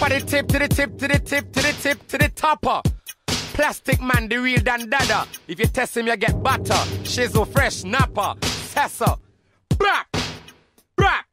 top of the tip, to the tip, to the tip, to the tip, to the topper. Plasticman, the real Dan Dada. If you test him, you get batter. Shizzle, fresh, napper, sessa. Brack! Brack!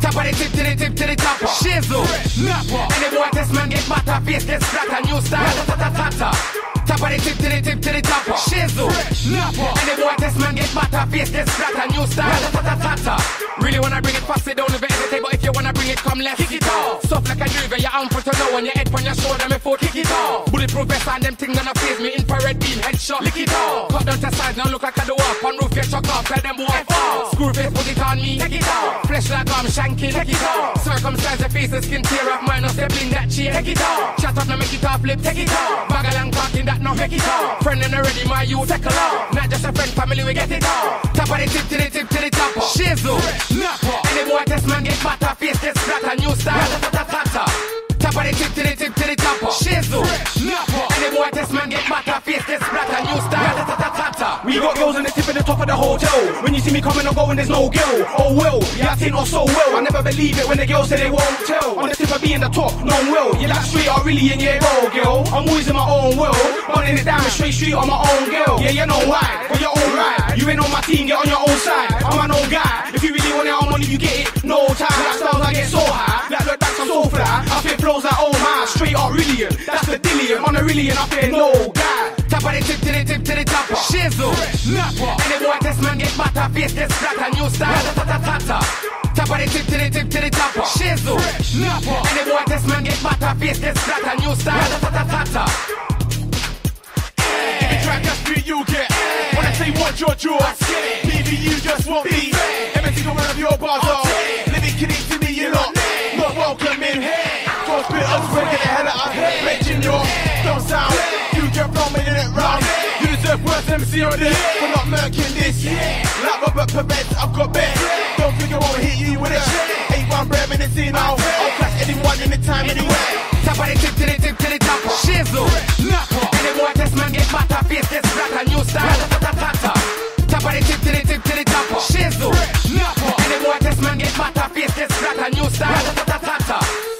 Top of the tip, to the tip, to the topper. Shizzle, napper. And the boy test man get batter, face get splatter, new style, ta-ta-ta-ta. Top of the tip, to the tip, to the topper. Shizzle, napper. And the boy test man get batter, face get splatter, new style, ta-ta-ta-ta-ta. Really wanna bring it fast, it don't even hesitate, but if you wanna bring it, come left. Kick it off. Soft like a driver, your arm for to know, and your head on your shoulder, me foot, kick it off. Bulletproof vest and them things gonna phase me, infrared beam, headshot, lick it off. Cut down to size, now look like a dwarf, on roof, you shock off, tell them what off. Screw face, put it on me, take it off. Flesh like I'm shanking, take it off. Circumcise your face, the skin tear up, minus the bling that cheer, take it off. Shut up, now make it off, flip, take it off. Bagalang talking that now take it off. Friend and already my youth, take a lot. Not just a friend, family, we get it off. Top of the tip, to the tip, to the topper. Shizzle, napper. Any boy test man get batter, face get splatter, new style, ta-ta-ta-ta-ta. Top of the tip, to the tip, to the topper. Shizzle, napper. Any boy test man get batter, face get splatter, new style, ta-ta-ta-ta-ta. We got girls in the tip and the top of the hotel. When you see me coming or going, there's no girl. Oh well, yeah, I seen her so well. I never believe it when the girls say they won't tell. On the tip of being the top, known well. Yeah, that's straight, I really in your role, girl. I'm always in my own world. Running it down the straight street on my own girl. Yeah, you know why, but you're all right. You ain't on my team, get on your own side. I'm an old guy. If you really want it, I'm on it, you get it. No time, that styles I get so high. That look back, I'm so fly. I fit flows like oh my, straight up really. That's the dillion, on the really, I fit no guy. Top of the tip, to the tip, to the topper. Shizzle, napper. And the boy test man get batter, face get splatter, new style, ta-ta-ta-ta-ta. Top of the tip, to the tip, to the topper. Shizzle, napper. And the boy test man get batter, face get splatter, new style, ta-ta-ta-ta-ta. If you try that street, you get. When I say what your jaw, I say it. PVU just won't be fair. Every single one of your bars are living kidding to me, you're not. Not welcome in here. Don't spit us, we're getting the hell out of here. Making your dumb sound. You get wrong, making it round. You deserve worse MC on this. We're not murking this. Like Robert Perez, I've got bets. Don't think I won't hit you with it. 8-1 bread in the scene now. I'll clash anyone, anytime, anywhere. Top of the tip, to the tip, to the top. Shizzle, napper. And the boy test man get batter, face get splatter, new style, ta-ta-ta-ta-ta. Top of the tip, to the tip, to the top. Shizzle, napper. And the boy test man get batter, face get splatter, new style, ta-ta-ta-ta-ta.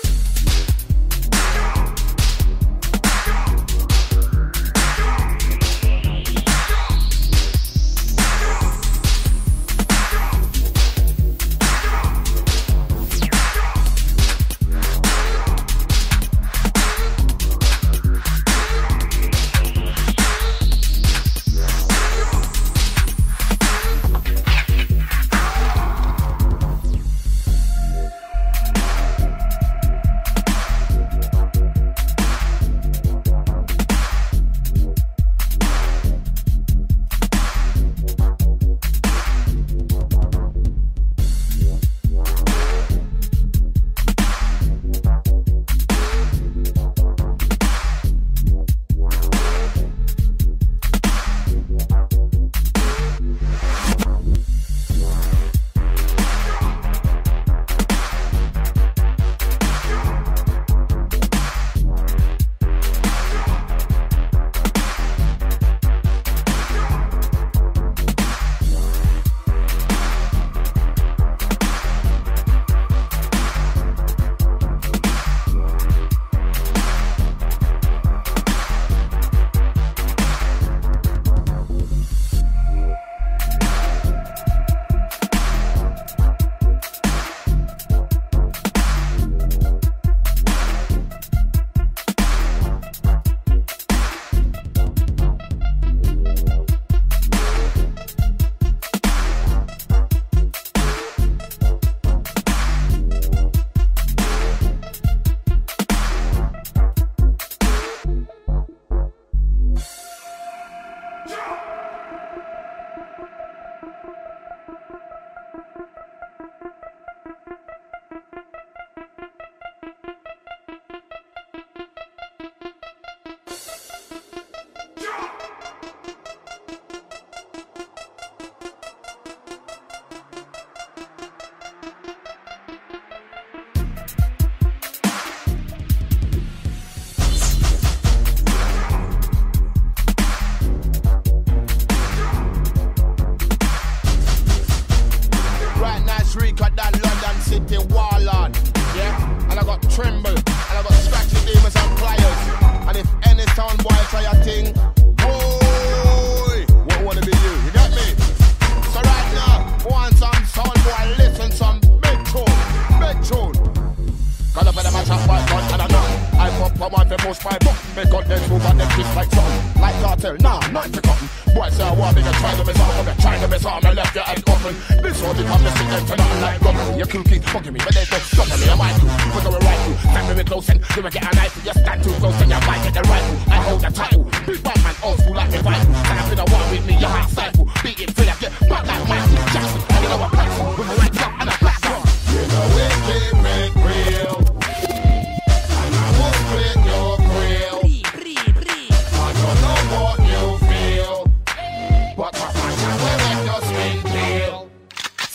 I want to push my butt. Make on them move and them kiss like something. Like cartel, nah, not to cotton. Boy, say I want me to try to disarm me. Try to disarm me, left your head open. This one, you come to see them tonight like rubber. Your crew keep fucking me, but they just stop me. I might do, because I will write you. Stand me close and you will get a knife. You stand too close and you might get the rifle. I hold the title. Big bad man, old school like me rifle. Stand up in a one with me, you might cycle. Beat it till I get back like Michael Jackson. And you know I'm black, with my lights up and a black one. You know it's getting real.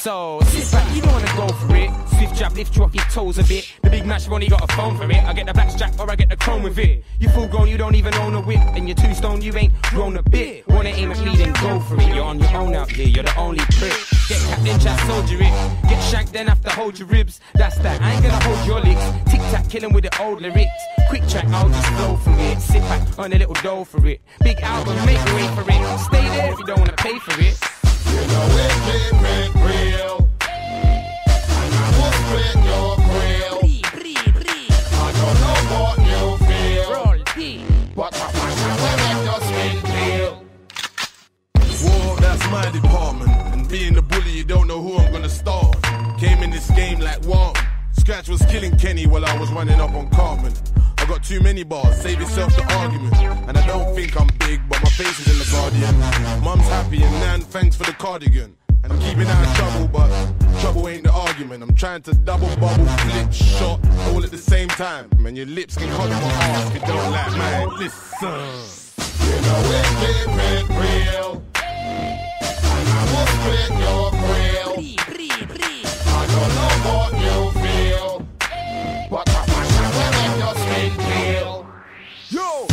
So, sit back, you don't wanna go for it. Swift jab, lift you off your toes a bit. The big match, Ronnie got a phone for it. I get the black strap or I get the chrome with it. You full grown, you don't even own a whip. And you're two stone, you ain't grown a bit. Wanna aim at me, then go for it. You're on your own out here, you're the only prick. Get capped, then chat, soldier it. Get shanked, then have to hold your ribs. That's that, I ain't gonna hold your licks. Tic-tac, killing with the old lyrics. Quick track, I'll just flow for it. Sit back, on a little dough for it. Big album, make way for it. Stay there if you don't wanna pay for it. You know it can make real. And I won't split your grill. I don't know what you feel, but I find out when it does make real. Well, that's my department. And being a bully, you don't know who I'm gonna start. Came in this game like warm. Scratch was killing Kenny while I was running up on Cartman. I got too many bars, save yourself the argument. And I don't think I'm big, but my face is in the Guardian. Mum's happy and Nan, thanks for the cardigan. And I'm keeping out of trouble, but trouble ain't the argument. I'm trying to double bubble, flip, shot, all at the same time. And your lips can cut my ass, you don't like mine. Listen, you know it's getting real. And I will split your grill. I don't know what you feel, but I find out when it does make real. Yo!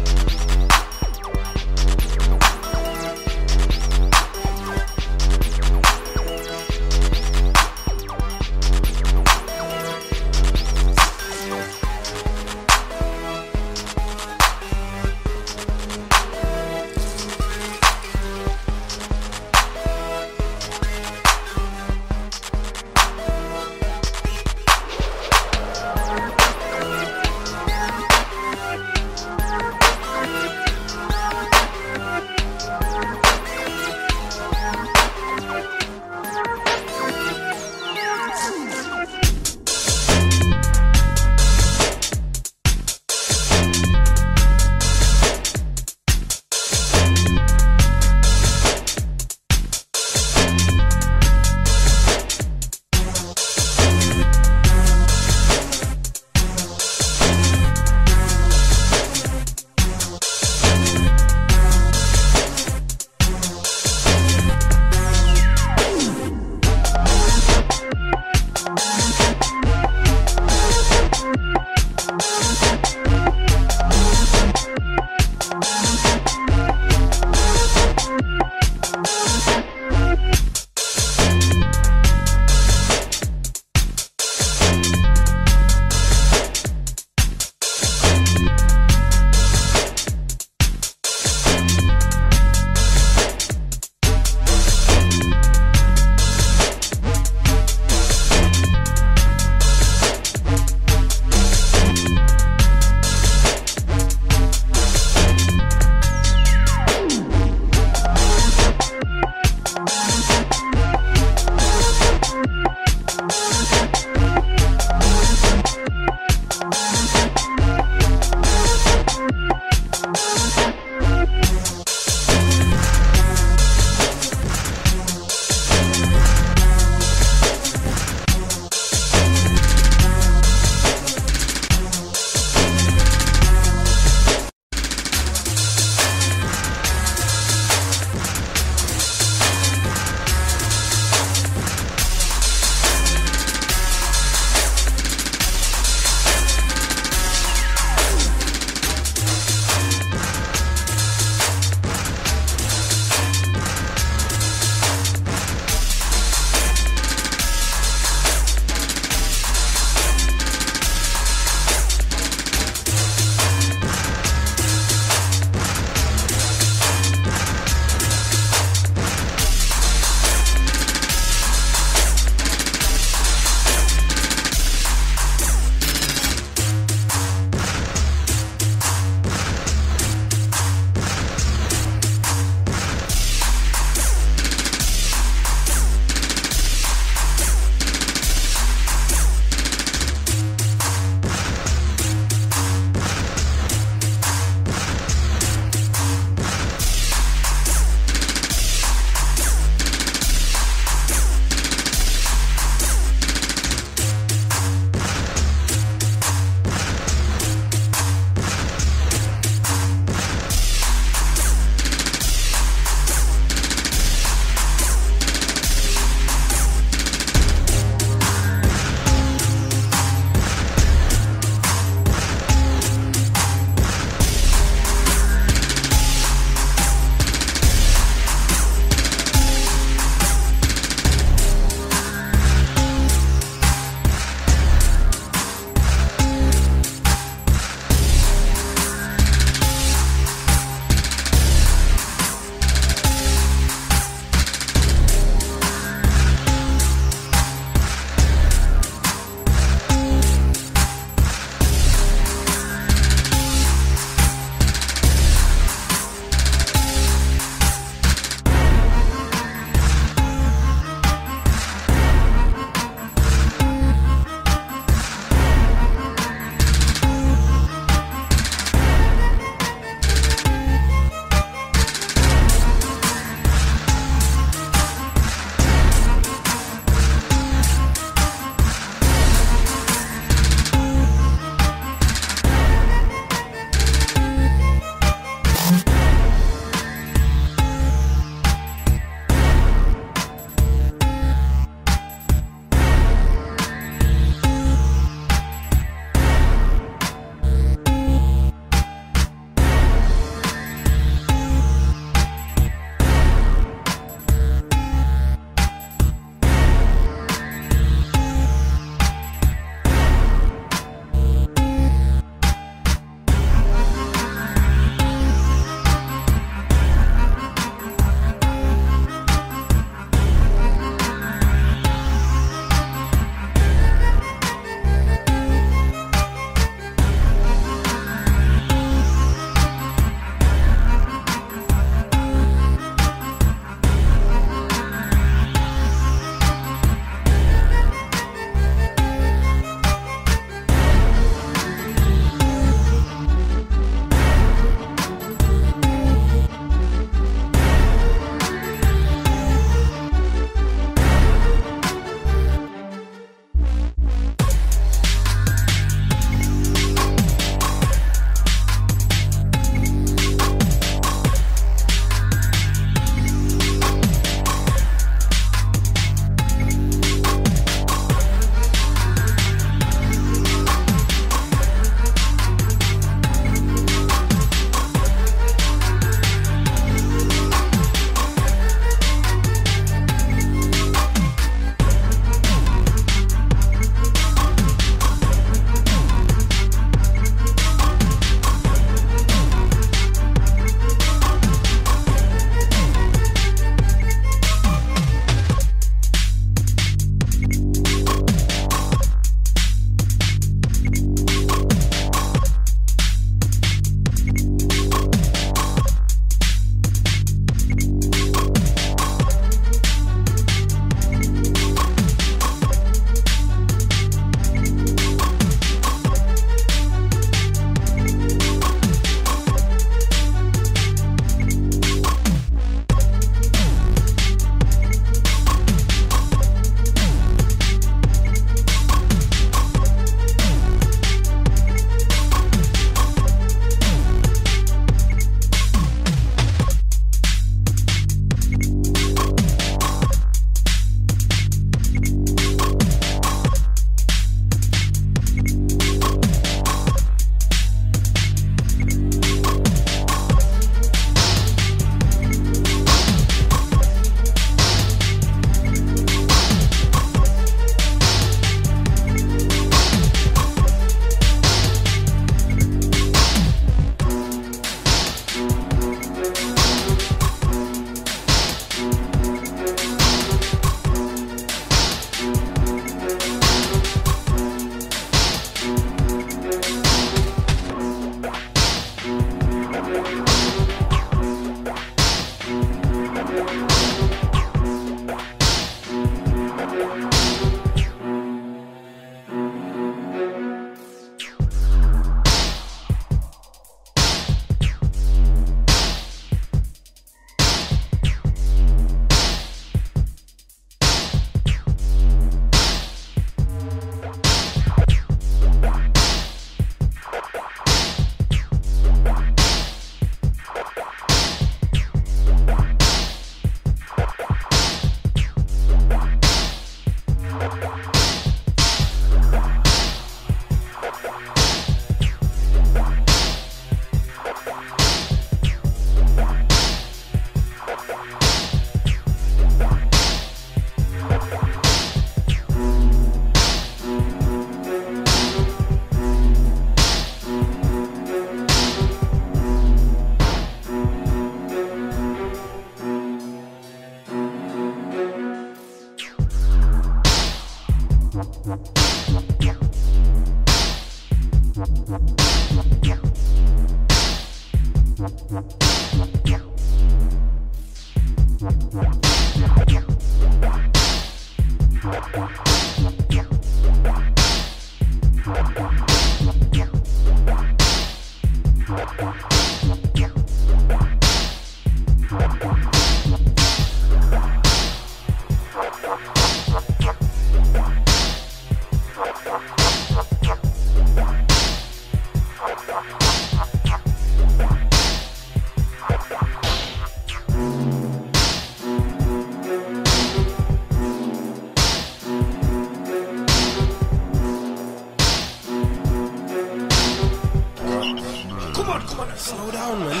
Slow down, man.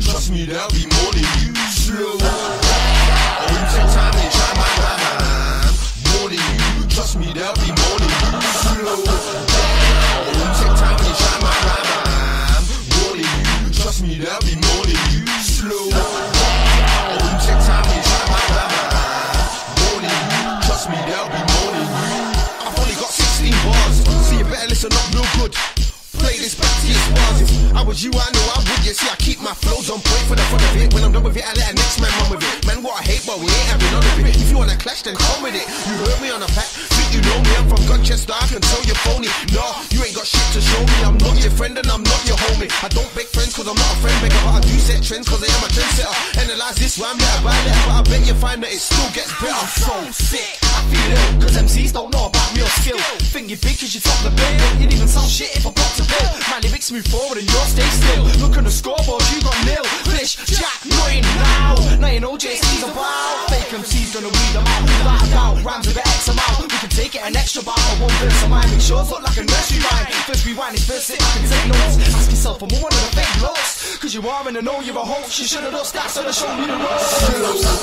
Trust me, there'll be more than you. Slow down. Trust me, there'll be more than you. There'll be more than you, slow. Don't take time to try my rhyme. More than you, trust me, there'll be more than you. I've only got 16 bars, so you better listen up real good. Play this back to your spars. If I was you, I know I would. You see, I keep my flows on point for the fun of it. When I'm done with it, I let the next man run with it. Man, what I hate, but we ain't having none of it. If you wanna clash, then come with it. You heard me on a pack, think you know me. I'm from Gunchester, I can tell you're phony. Nah, you ain't got shit to show me. I'm not your friend and I'm not your homie. I don't beg friends cause I'm not a friend beggar, but I do set trends cause I am a trendsetter. Analyze this rhyme letter by letter, but I bet you find that it still gets better. I'm so sick, I feel ill, cause MCs don't know about real skill. Think you're big cause you top the bill, you'd even sound shit if I popped a pill. My lyrics move forward and yours stay still. Look on the scoreboard, you got nil. Fish, jack, nothing now. Now you know JC's about. Fake MCs gonna weed them out. Without a doubt, rhymes with an X amount. We can take it an extra bar for one verse of mine. Make sure it's not like a nursery rhyme. First rewind is first sit, I can take notes. Ask yourself, I'm one of the fake looks. Cause you are in the know, you're a hoax. You should've lost that, so they showed me the ropes. Slow down.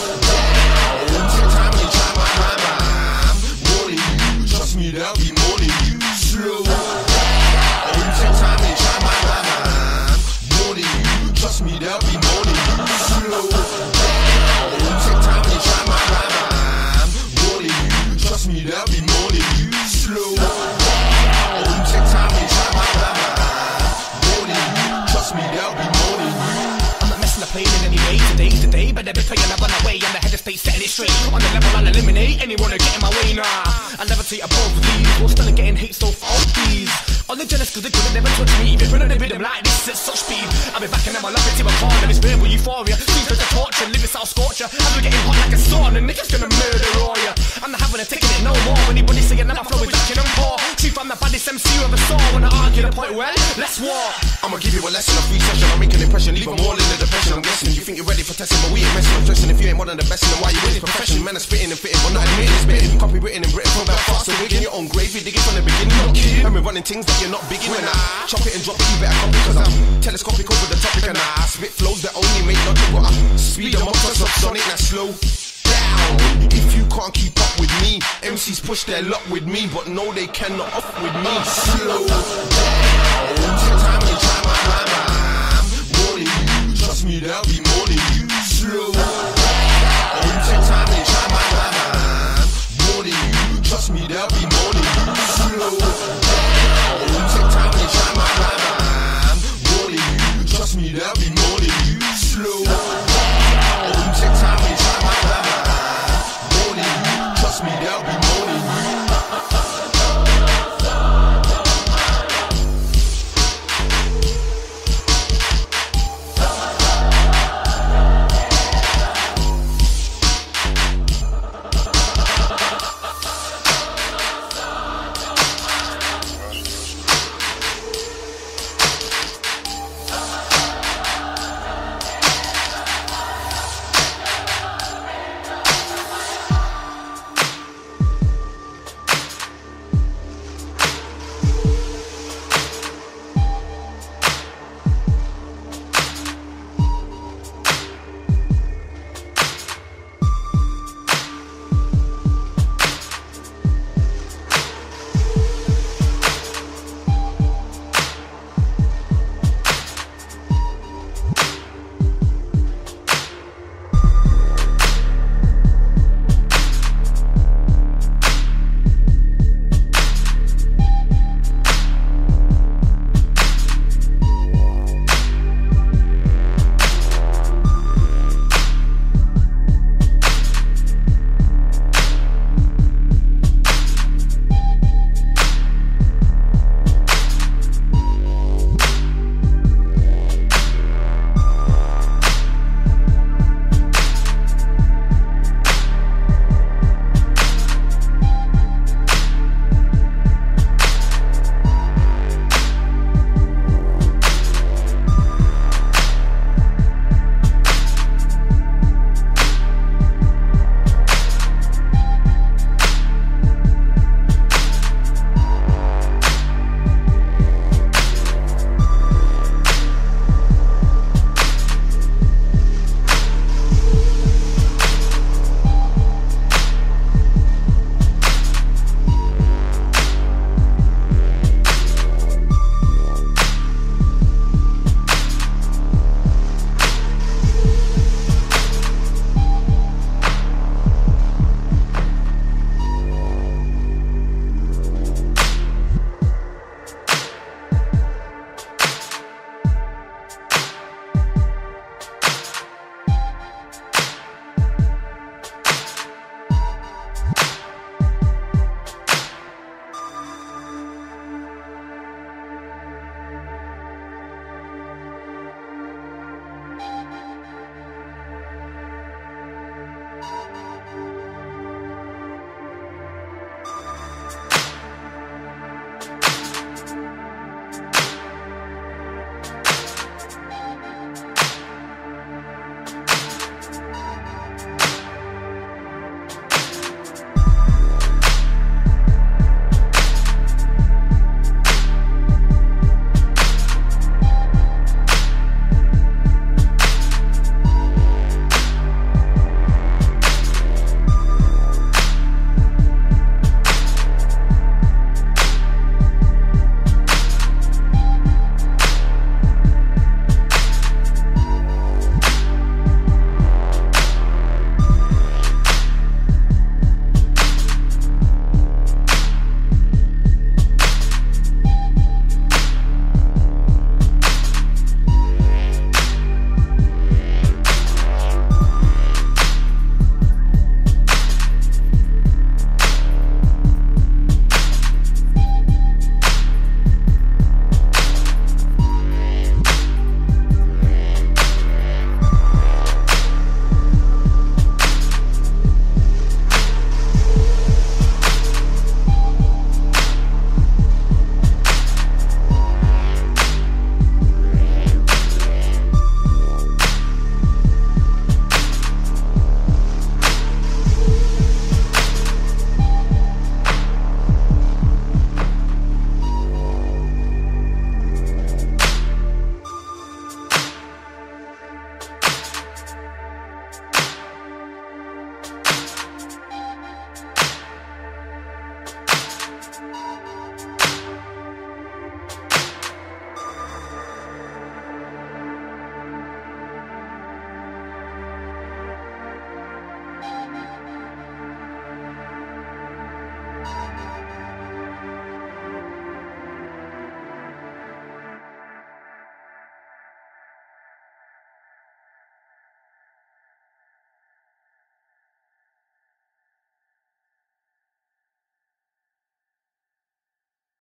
Today, but every time I run away, and the head of state setting it straight. On the level, I'll eliminate anyone who get in my way. Nah, I levitate above these. We're still getting hate, so fuck these. On the jealous, cause they couldn't never touch me. Even running the rhythm like this at such speed. I've been backing them, I love it to a corner. It's verbal euphoria. These guys are torture, lyrics I'll scorch ya. I'm getting hot like a sauna, and niggas gonna murder all ya. I'm not having a ticket no more. Anybody saying that my flow is lacking and poor. Chief, I'm the baddest MC you ever saw. Wanna argue the point? Well, let's war. I'ma give you a lesson, a free session. I'll make an impression, leave them all in the depression. I'm guessing you think you're ready for testing, but we ain't messing. I'm dressing if you ain't one of the best, then why you in this profession? Man, I'm spitting and fitting, but not admitting it's bitten. You copy written and written from that fast, so digging your own gravy, digging from the beginning. Not kidding, and we're running things that you're not big in. When I chop it and drop it, you better copy, cause I'm telescopic over the topic. And I spit flows that only make logic, but I speed them up, cause I'm sonic, now slow down. If you can't keep up with me, MCs push their luck with me, but no, they cannot up with me. Slow down. Take time to try my rhyme. Trust me, there'll be more than you.